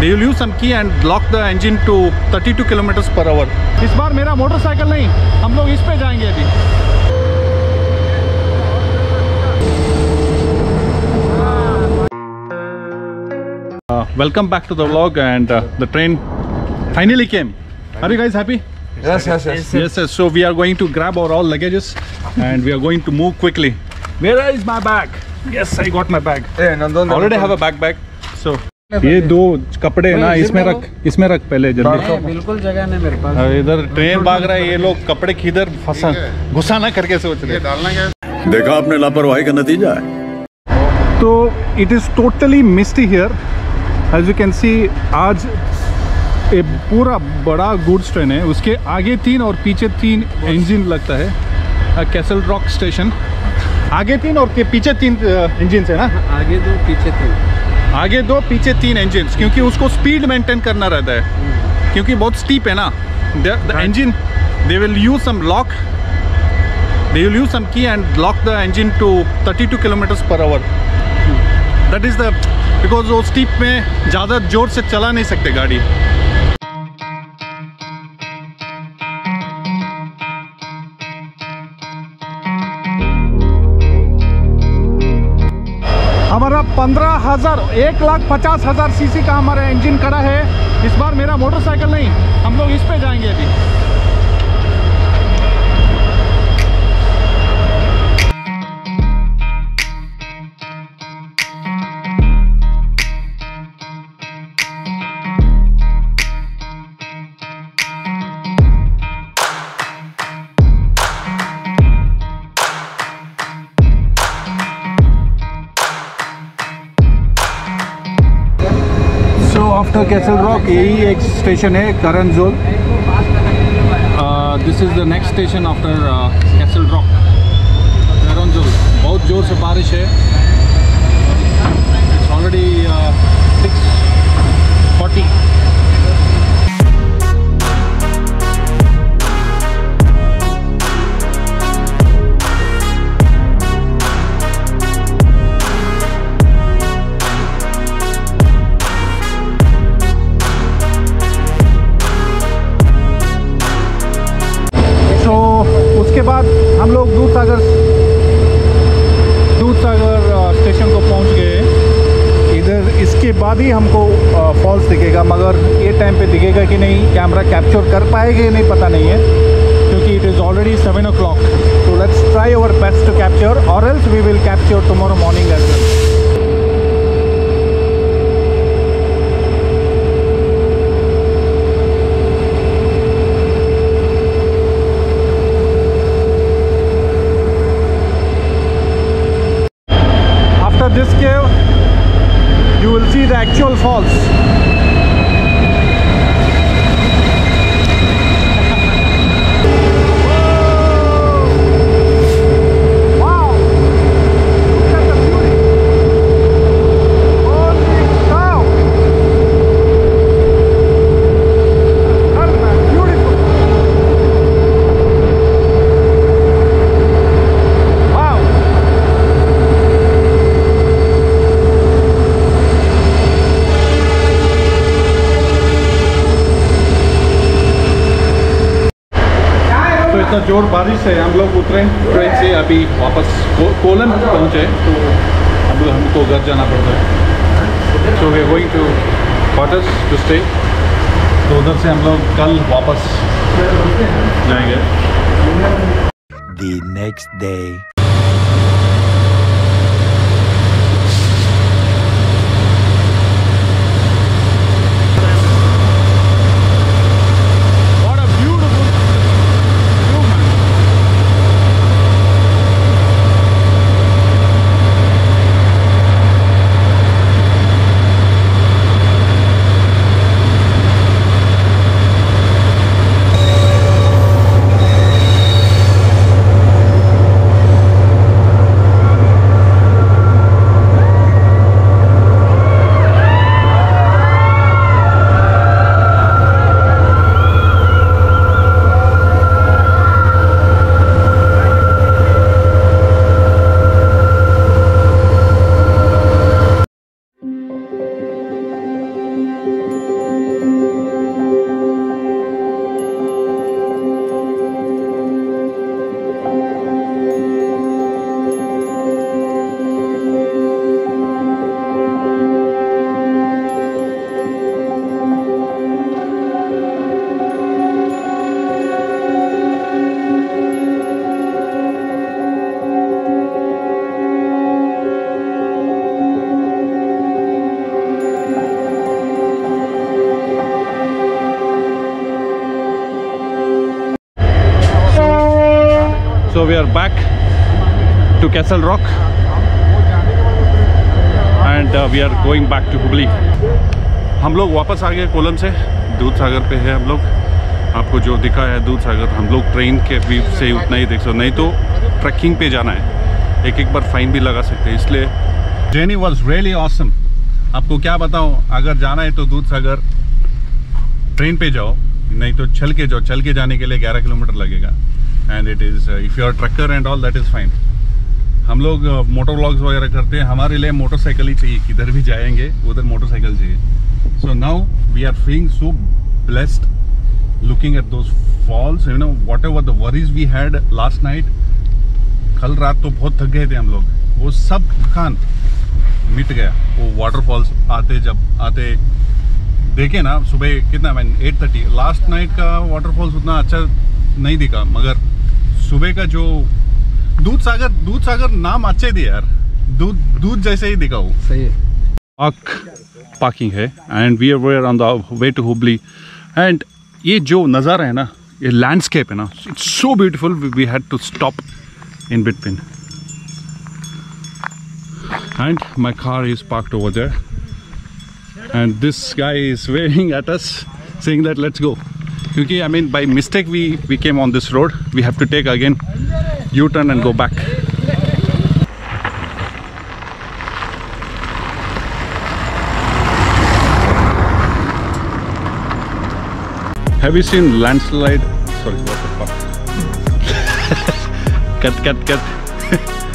they will use some key and lock the engine to 32 kilometers per hour. इस बार मेरा motorcycle नहीं, हम लोग इस पे जाएंगे अभी. Welcome back to the vlog, and the train finally came. Are you guys happy? Yes, yes, yes. Yes, yes. So we are going to grab our all luggages and we are going to move quickly. Where is my bag? Yes, I got my bag. Hey, Nandan, already have a backpack. So. ये दो कपड़े ना इसमें रख पहले जल्दी. बिल्कुल जगह नहीं मेरे पास. इधर ट्रेन भाग रहा है, ये लोग कपड़े किधर फंसा घुसा ना करके सोच रहे हैं. देखा आपने लापरवाही का नतीजा है. तो it is totally misty here as you can see. आज ये पूरा बड़ा गुड्स ट्रेन है, उसके आगे तीन और पीछे तीन इंजन लगता है. कैसल रॉक स्टेशन आगे तीन और पीछे तीन इंजन है ना. आगे दो पीछे तीन इंजन, क्योंकि उसको स्पीड मेंटेन करना रहता है क्योंकि बहुत स्टीप है ना. The engine they will use some lock, they will use some key and lock the engine to 32 kilometres per hour. That is the because वो स्टीप में ज़्यादा जोर से चला नहीं सकते गाड़ी. हमारा 1,50,000 सीसी का हमारा इंजन खड़ा है. इस बार मेरा मोटरसाइकिल नहीं, हम लोग इस पे जाएंगे अभी. After Castle Rock, यही एक स्टेशन है Karanjol. This is the next station after Castle Rock, Karanjol. बहुत ज़ोर से बारिश है. It's already 6:40. उसके बाद हम लोग दूधसागर स्टेशन को पहुंच गए. इधर इसके बाद ही हमको फॉल्स दिखेगा, मगर ये टाइम पे दिखेगा कि नहीं, कैमरा कैप्चर कर पाएगा या नहीं पता नहीं है, क्योंकि it is already 7 o'clock. So let's try our best to capture, और else we will capture tomorrow morning as well. This cave, you will see the actual falls. Wow! Look at the beauty. Holy cow! That is beautiful. Wow! इतना जोर बारिश है, हम लोग उतरे train से अभी वापस कोलम पहुँचे, तो अब हमको घर जाना पड़ता है. So we are going to quarters to stay. तो उधर से हम लोग कल वापस जाएंगे. The next day. are back to Castle Rock and we are going back to Hubli. हम लोग वापस आ गए कोलम से, दूध सागर पे है हम लोग. आपको जो दिखा है दूध सागर, हम लोग ट्रेन के व्यू से उतना ही देख सकते, नहीं तो ट्रैकिंग पे जाना है एक बार फाइन भी लगा सकते हैं. इसलिए जर्नी वाज रियली ऑसम. आपको क्या बताऊँ, अगर जाना है तो दूध सागर ट्रेन पे जाओ, नहीं तो चल के जाओ. चल के जाने के लिए 11 किलोमीटर लगेगा. And it is if you are trucker and all that is fine. हम लोग मोटर व्लॉग्स वगैरह करते हैं, हमारे लिए मोटरसाइकिल ही चाहिए. किधर भी जाएंगे उधर मोटरसाइकिल चाहिए. So now we are feeling so blessed looking at those falls. You know whatever the worries we had last night, कल रात तो बहुत थक गए थे हम लोग, वो सब थकान मिट गया. वो वाटरफॉल्स आते जब आते देखे ना सुबह कितना, मैंने 8:30. लास्ट नाइट का वाटरफॉल्स उतना अच्छा नहीं दिखा, मगर सुबह का जो दूध सागर नाम अच्छे थे यार, दूध जैसे ही दिखा वो. सही है. पार्किंग है and we are on the way to Hubli. And ये जो नज़ारा है ना, ये लैंडस्केप है ना, it's so beautiful. We had to stop in between and my car is parked over there. And this guy is waving at us, saying that let's go. Because I mean, by mistake we came on this road. We have to take again U-turn and go back. Have you seen landslide? Sorry, what the fuck? Cut, cut, cut.